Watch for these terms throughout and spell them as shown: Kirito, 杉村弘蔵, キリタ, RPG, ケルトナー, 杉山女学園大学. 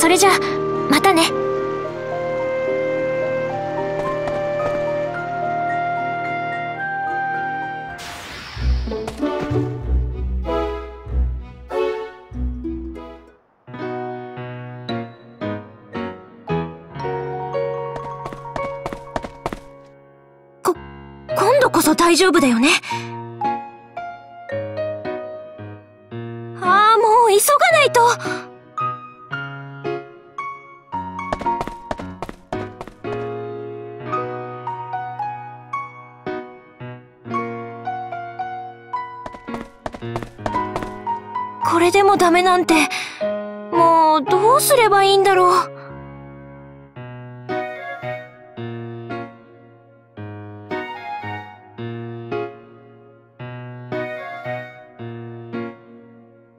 それじゃまたね。今度こそ大丈夫だよね。ああ、もう急がないと。これでもダメなんて、もうどうすればいいんだろう。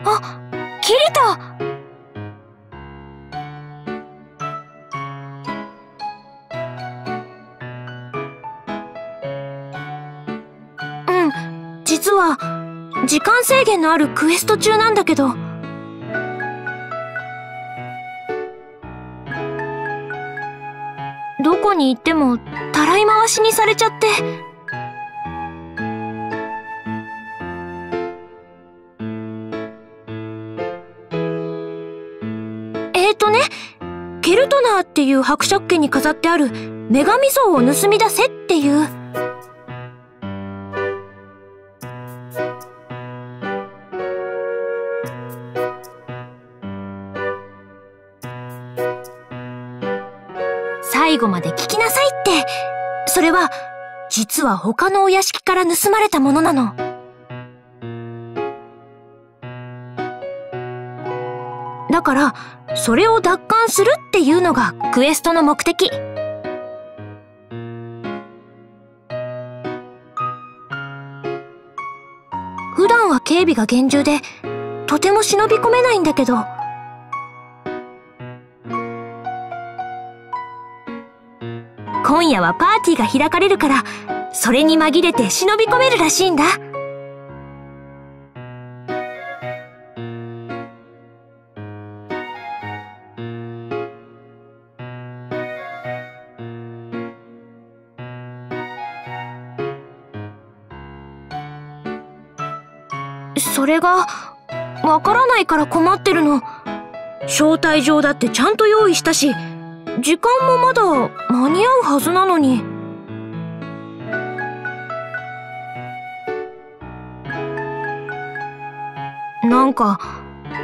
あ、キリタ！うん、実は時間制限のあるクエスト中なんだけど。どこに行ってもたらい回しにされちゃって。ケルトナーっていう伯爵家に飾ってある女神像を盗み出せっていう。最後まで聞きなさいって、それは実は他のお屋敷から盗まれたものなの。だから、それを奪還するっていうのがクエストの目的。普段は警備が厳重で、とても忍び込めないんだけど。今夜はパーティーが開かれるから、それに紛れて忍び込めるらしいんだ。それが、わからないから困ってるの。招待状だってちゃんと用意したし、時間もまだ間に合うはずなのに。なんか、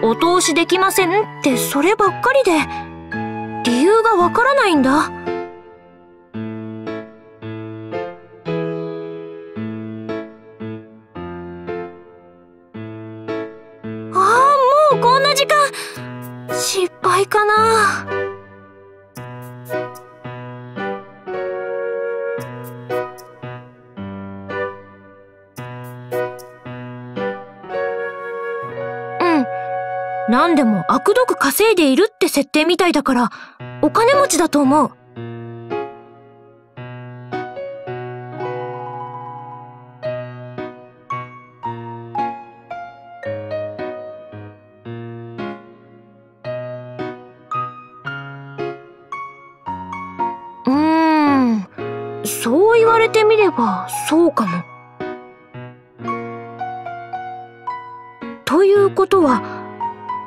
お通しできませんってそればっかりで、理由がわからないんだ。こんな時間、失敗かな。うん、なんでも悪毒稼いでいるって設定みたいだから、お金持ちだと思う。そう言われてみれば、そうかも。ということは、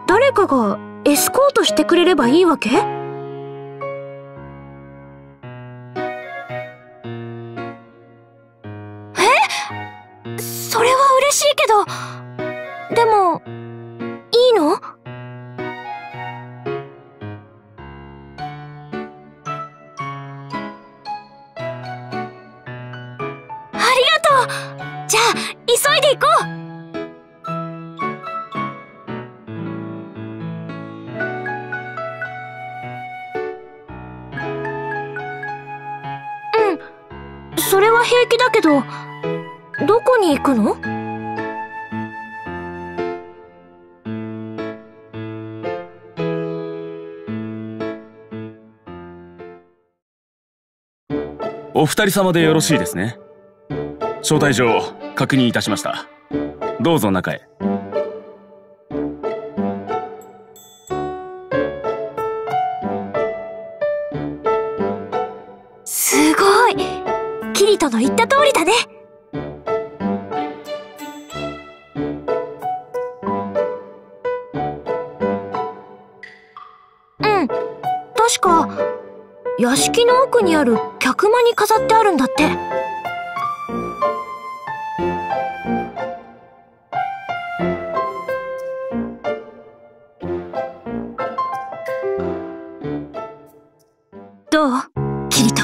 誰かがエスコートしてくれればいいわけ？え？それは嬉しいけど、でも、いいの？じゃあ急いで行こう。うん、それは平気だけど、どこに行くの？お二人様でよろしいですね。招待状確認いたしました。どうぞ中へ。キリトの言った通りだね。うん、確か屋敷の奥にある客間に飾ってあるんだって。どうキリト。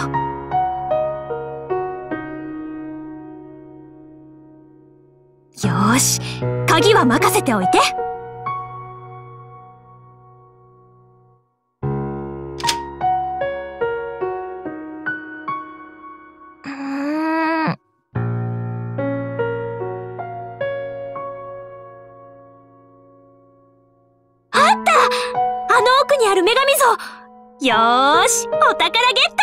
よし、鍵は任せておいて。よーし、お宝ゲット。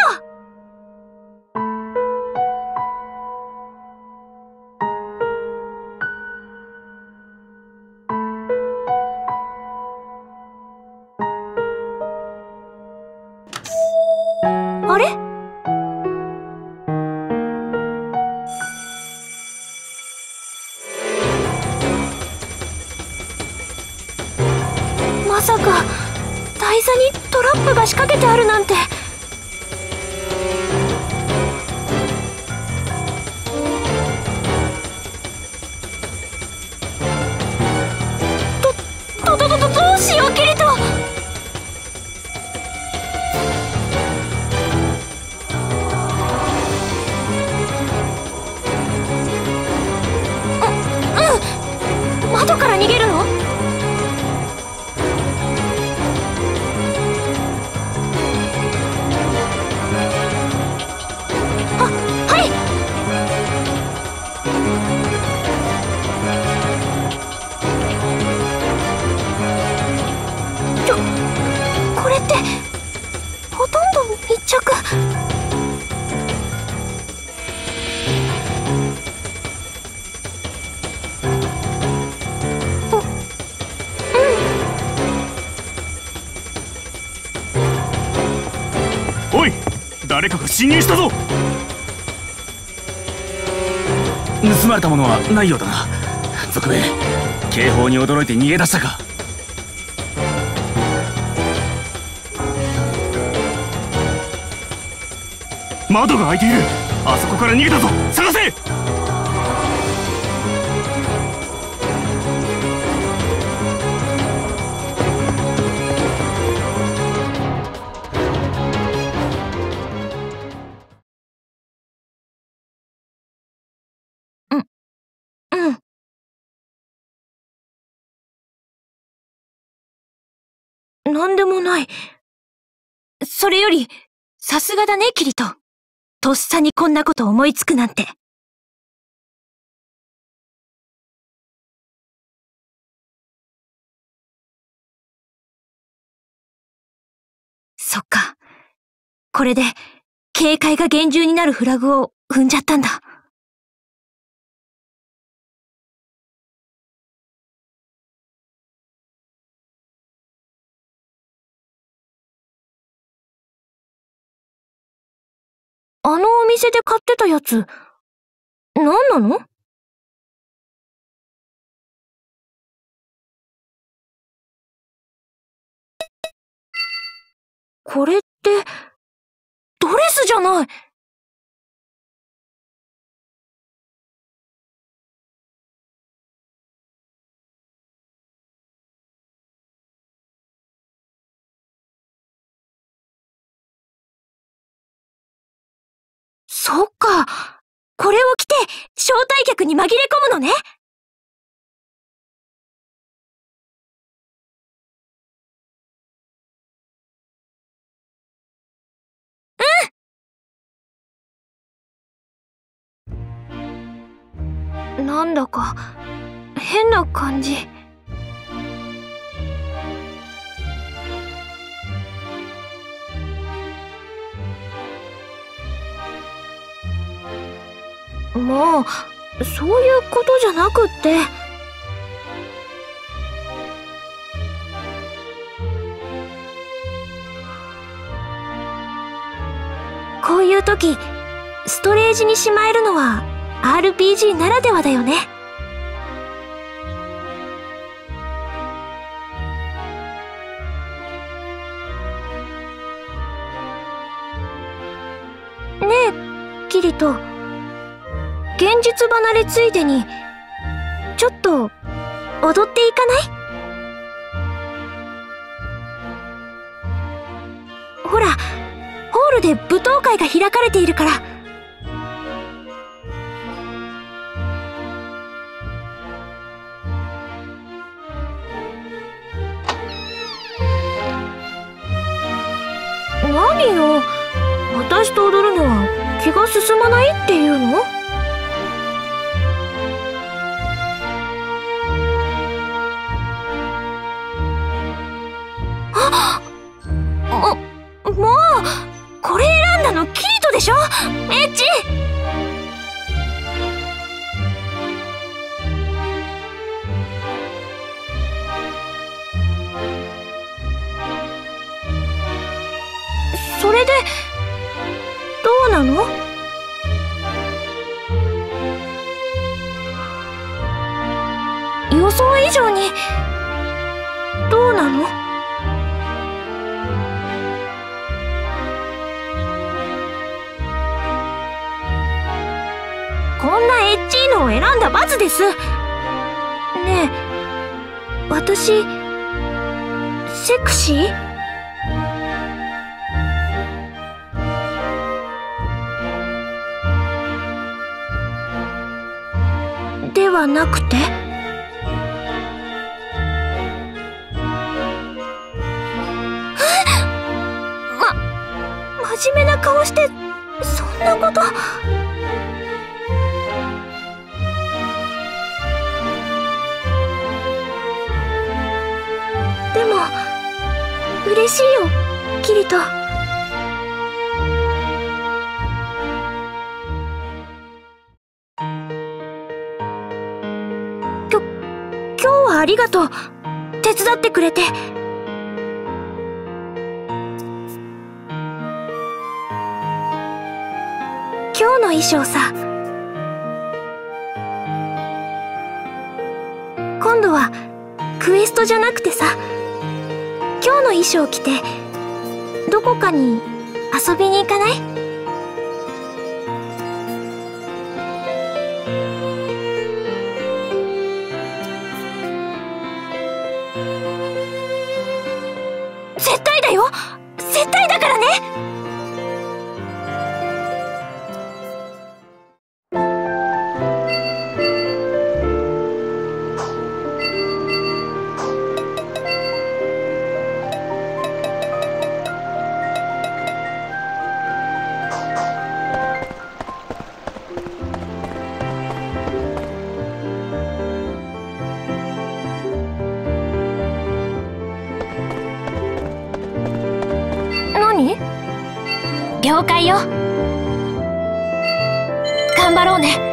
あれ？まさか台座にトラップが仕掛けてあるなんて。どうしようキリト。うん、窓から逃げるの？おい、誰かが侵入したぞ。盗まれたものはないようだな。続兵、警報に驚いて逃げ出したか。窓が開いている。あそこから逃げたぞ。探せ。うん。なんでもない。それより、さすがだね、キリト。とっさにこんなこと思いつくなんて。そっか。これで、警戒が厳重になるフラグを踏んじゃったんだ。あのお店で買ってたやつ、何なの？これって、ドレスじゃない。そっか。これを着て、招待客に紛れ込むのね。うん！なんだか、変な感じ。もう、そういうことじゃなくって。こういう時、ストレージにしまえるのは RPG ならではだよね。ねえキリト、現実離れついでにちょっと踊っていかない？ほら、ホールで舞踏会が開かれているから。何よ、私と踊るのは気が進まないっていうの？エッチ。それでどうなの？予想以上にどうなの？を選んだ罰です。ねえ、私セクシー？ではなくて？真面目な顔してそんなこと。嬉しいよキリト。今日はありがとう、手伝ってくれて。今日の衣装さ、今度はクエストじゃなくてさ、今日の衣装着てどこかに遊びに行かない？絶対だよ、絶対だからね。了解よ。頑張ろうね。